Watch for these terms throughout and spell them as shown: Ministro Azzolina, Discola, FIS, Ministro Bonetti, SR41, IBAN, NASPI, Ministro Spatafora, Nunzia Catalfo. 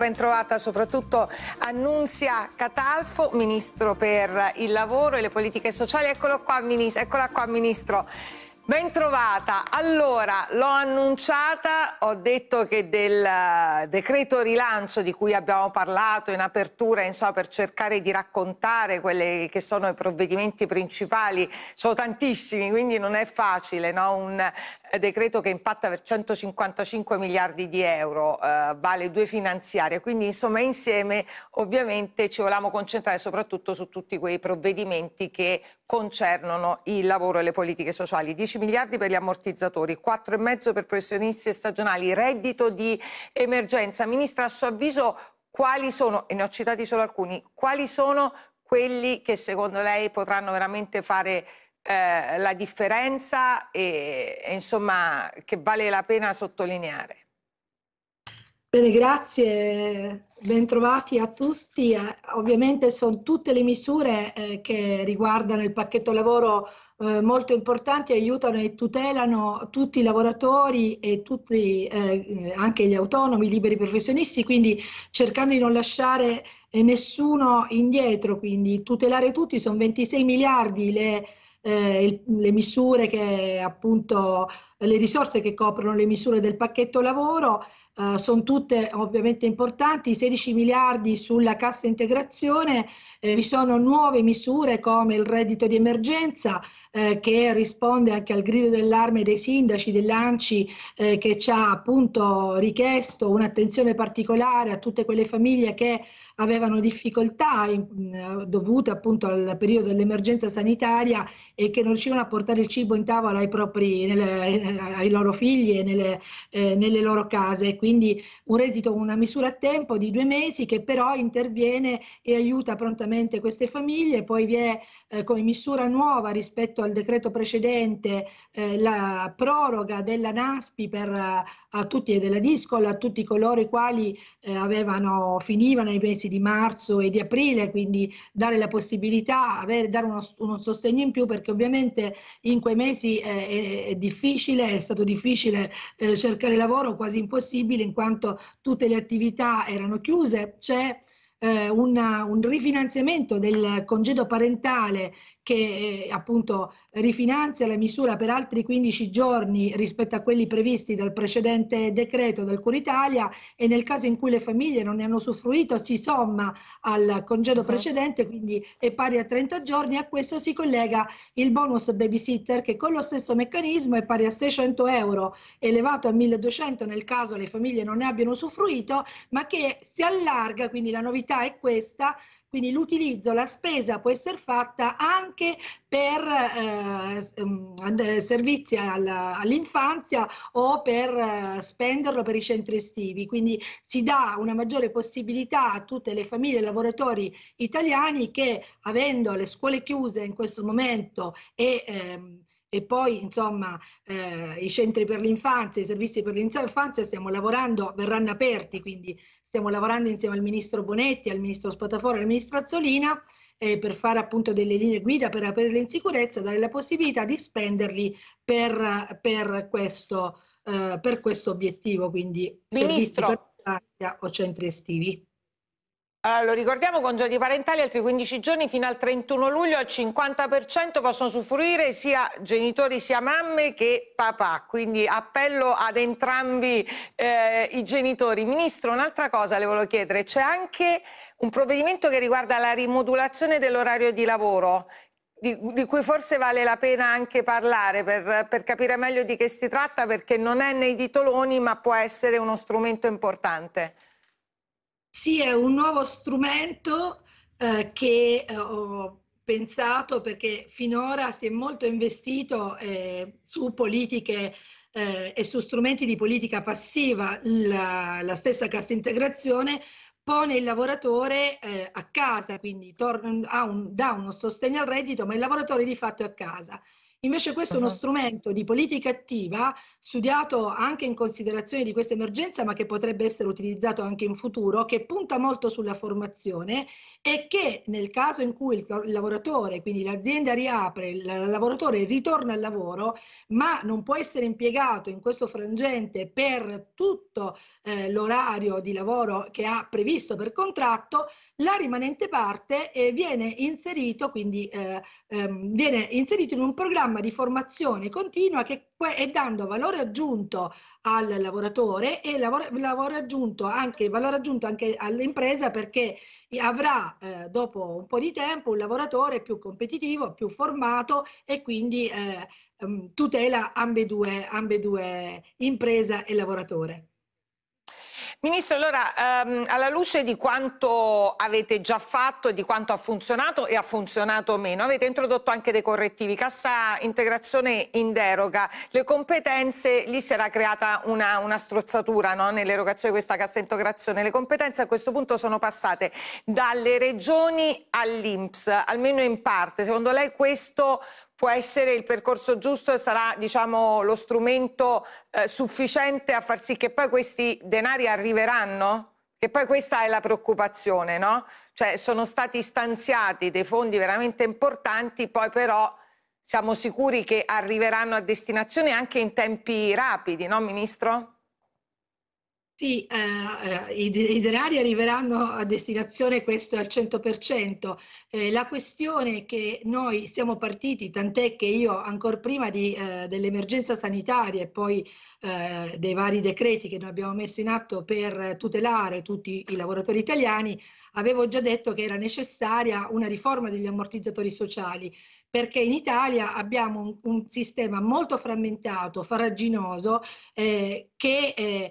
Bentrovata soprattutto a Nunzia Catalfo, Ministro per il Lavoro e le Politiche Sociali. Eccolo qua, eccola qua, Ministro. Bentrovata. Allora, l'ho annunciata, ho detto che del decreto rilancio di cui abbiamo parlato in apertura, insomma, per cercare di raccontare quelli che sono i provvedimenti principali, sono tantissimi, quindi non è facile, no? Un decreto che impatta per 155 miliardi di euro, vale due finanziarie, quindi insomma insieme ovviamente ci volevamo concentrare soprattutto su tutti quei provvedimenti che concernono il lavoro e le politiche sociali. 10 miliardi per gli ammortizzatori, 4,5 per professionisti e stagionali, reddito di emergenza. Ministra, a suo avviso quali sono, e ne ho citati solo alcuni, quali sono quelli che secondo lei potranno veramente fare la differenza e insomma che vale la pena sottolineare? Bene, grazie, bentrovati a tutti. Ovviamente sono tutte le misure che riguardano il pacchetto lavoro molto importanti, aiutano e tutelano tutti i lavoratori e tutti, anche gli autonomi, liberi professionisti, quindi cercando di non lasciare nessuno indietro, quindi tutelare tutti. Sono 26 miliardi le misure che appunto, le risorse che coprono le misure del pacchetto lavoro, sono tutte ovviamente importanti. 16 miliardi sulla cassa integrazione, vi sono nuove misure come il reddito di emergenza che risponde anche al grido d'allarme dei sindaci, dell'ANCI, che ci ha appunto richiesto un'attenzione particolare a tutte quelle famiglie che avevano difficoltà dovute appunto al periodo dell'emergenza sanitaria e che non riuscivano a portare il cibo in tavola ai loro figli e nelle loro case. Quindi un reddito, una misura a tempo di 2 mesi che però interviene e aiuta prontamente queste famiglie. Poi vi è come misura nuova rispetto al decreto precedente la proroga della NASPI a tutti e della Discola, a tutti coloro i quali finivano i mesi di marzo e di aprile, quindi dare la possibilità, dare uno sostegno in più, perché ovviamente in quei mesi è stato difficile cercare lavoro, quasi impossibile in quanto tutte le attività erano chiuse. C'è un rifinanziamento del congedo parentale che appunto rifinanzia la misura per altri 15 giorni rispetto a quelli previsti dal precedente decreto del Curitalia, e nel caso in cui le famiglie non ne hanno usufruito si somma al congedo precedente, quindi è pari a 30 giorni. A questo si collega il bonus babysitter che con lo stesso meccanismo è pari a 600 euro, elevato a 1.200 nel caso le famiglie non ne abbiano usufruito, ma che si allarga, quindi la novità è questa. Quindi l'utilizzo, la spesa può essere fatta anche per servizi all'infanzia o per spenderlo per i centri estivi. Quindi si dà una maggiore possibilità a tutte le famiglie e lavoratori italiani che, avendo le scuole chiuse in questo momento e poi insomma i centri per l'infanzia, i servizi per l'infanzia stiamo lavorando, verranno aperti, quindi stiamo lavorando insieme al Ministro Bonetti, al Ministro Spatafora e al Ministro Azzolina per fare appunto delle linee guida per aprirle in sicurezza, dare la possibilità di spenderli per questo obiettivo, quindi Ministro, servizi per l'infanzia o centri estivi. Lo ricordiamo, congedi parentali altri 15 giorni fino al 31 luglio, al 50% possono usufruire sia genitori sia mamme che papà, quindi appello ad entrambi i genitori. Ministro, un'altra cosa le volevo chiedere, c'è anche un provvedimento che riguarda la rimodulazione dell'orario di lavoro, di cui forse vale la pena anche parlare per capire meglio di che si tratta, perché non è nei titoloni ma può essere uno strumento importante. Sì, è un nuovo strumento che ho pensato, perché finora si è molto investito su politiche e su strumenti di politica passiva. La stessa cassa integrazione pone il lavoratore a casa, quindi dà uno sostegno al reddito, ma il lavoratore di fatto è a casa. Invece questo è uno strumento di politica attiva studiato anche in considerazione di questa emergenza, ma che potrebbe essere utilizzato anche in futuro, che punta molto sulla formazione e che nel caso in cui il lavoratore, quindi l'azienda riapre, il lavoratore ritorna al lavoro, ma non può essere impiegato in questo frangente per tutto l'orario di lavoro che ha previsto per contratto, la rimanente parte viene inserito, quindi viene inserito in un programma di formazione continua che è dando valore aggiunto al lavoratore e valore aggiunto anche all'impresa, perché avrà dopo un po' di tempo un lavoratore più competitivo, più formato e quindi tutela ambedue impresa e lavoratore. Ministro, allora alla luce di quanto avete già fatto, di quanto ha funzionato e ha funzionato meno, avete introdotto anche dei correttivi, cassa integrazione in deroga, le competenze, lì si era creata una strozzatura, no? Nell'erogazione di questa cassa integrazione, le competenze a questo punto sono passate dalle regioni all'INPS, almeno in parte. Secondo lei questo può essere il percorso giusto e sarà, diciamo, lo strumento sufficiente a far sì che poi questi denari arriveranno? Che poi questa è la preoccupazione, no? Cioè sono stati stanziati dei fondi veramente importanti, poi però siamo sicuri che arriveranno a destinazione anche in tempi rapidi, no Ministro? Sì, i denari arriveranno a destinazione, questo al 100%. La questione è che noi siamo partiti, tant'è che io ancora prima dell'emergenza sanitaria e poi dei vari decreti che noi abbiamo messo in atto per tutelare tutti i lavoratori italiani, avevo già detto che era necessaria una riforma degli ammortizzatori sociali, perché in Italia abbiamo un sistema molto frammentato, farraginoso, che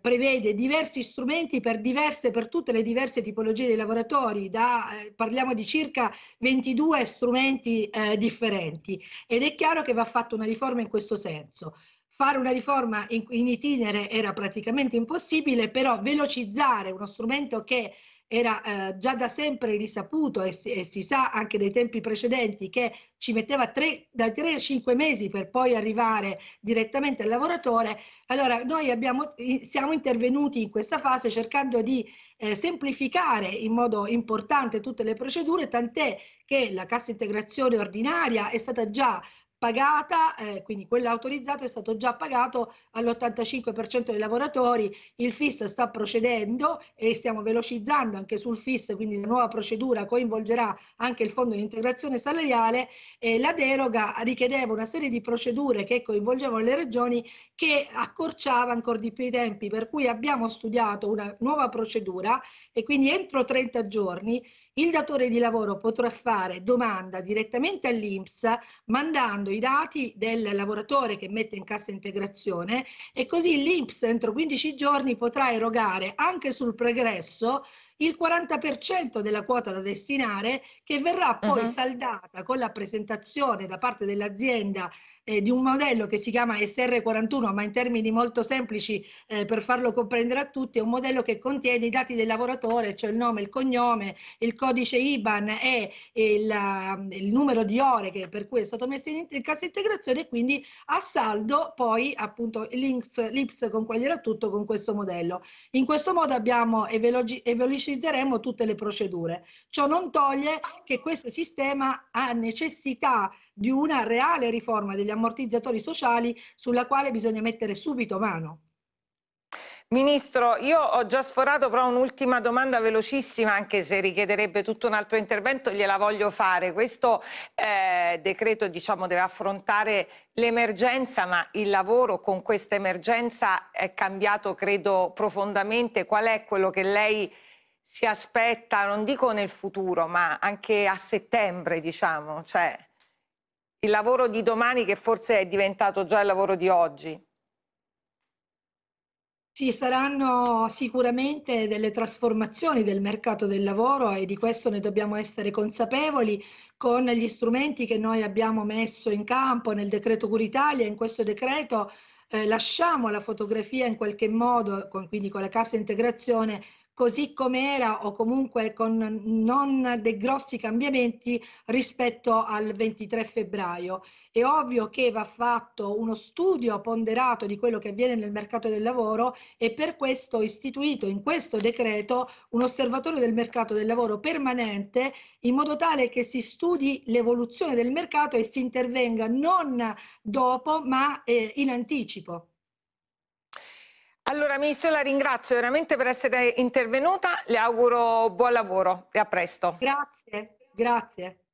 prevede diversi strumenti per tutte le diverse tipologie di lavoratori, parliamo di circa 22 strumenti differenti, ed è chiaro che va fatta una riforma in questo senso. Fare una riforma in itinere era praticamente impossibile, però velocizzare uno strumento che era già da sempre risaputo e si sa anche dai tempi precedenti che ci metteva da 3 a 5 mesi per poi arrivare direttamente al lavoratore. Allora noi siamo intervenuti in questa fase cercando di semplificare in modo importante tutte le procedure, tant'è che la cassa integrazione ordinaria è stata già pagata, quindi quello autorizzato è stato già pagato all'85% dei lavoratori, il FIS sta procedendo e stiamo velocizzando anche sul FIS, quindi la nuova procedura coinvolgerà anche il fondo di integrazione salariale. La deroga richiedeva una serie di procedure che coinvolgevano le regioni, che accorciava ancora di più i tempi, per cui abbiamo studiato una nuova procedura e quindi entro 30 giorni il datore di lavoro potrà fare domanda direttamente all'INPS mandando i dati del lavoratore che mette in cassa integrazione, e così l'INPS entro 15 giorni potrà erogare anche sul pregresso il 40% della quota da destinare, che verrà poi saldata con la presentazione da parte dell'azienda di un modello che si chiama SR41, ma in termini molto semplici per farlo comprendere a tutti, è un modello che contiene i dati del lavoratore, cioè il nome, il cognome, il codice IBAN e il numero di ore per cui è stato messo in cassa integrazione, e quindi a saldo poi appunto l'INPS conquaglierà tutto con questo modello. In questo modo abbiamo velocizzeremo tutte le procedure. Ciò non toglie che questo sistema ha necessità di una reale riforma degli ammortizzatori sociali, sulla quale bisogna mettere subito mano. Ministro, io ho già sforato, però un'ultima domanda velocissima, anche se richiederebbe tutto un altro intervento, gliela voglio fare. Questo decreto, diciamo, deve affrontare l'emergenza, ma il lavoro con questa emergenza è cambiato, credo, profondamente. Qual è quello che lei si aspetta, non dico nel futuro, ma anche a settembre, diciamo, cioè il lavoro di domani che forse è diventato già il lavoro di oggi? Ci saranno sicuramente delle trasformazioni del mercato del lavoro e di questo ne dobbiamo essere consapevoli con gli strumenti che noi abbiamo messo in campo nel decreto Cura Italia. In questo decreto lasciamo la fotografia in qualche modo, quindi con la cassa integrazione, così come era o comunque con non dei grossi cambiamenti rispetto al 23 febbraio. È ovvio che va fatto uno studio ponderato di quello che avviene nel mercato del lavoro e per questo ho istituito in questo decreto un osservatorio del mercato del lavoro permanente in modo tale che si studi l'evoluzione del mercato e si intervenga non dopo ma in anticipo. Allora Ministro, la ringrazio veramente per essere intervenuta, le auguro buon lavoro e a presto. Grazie, grazie.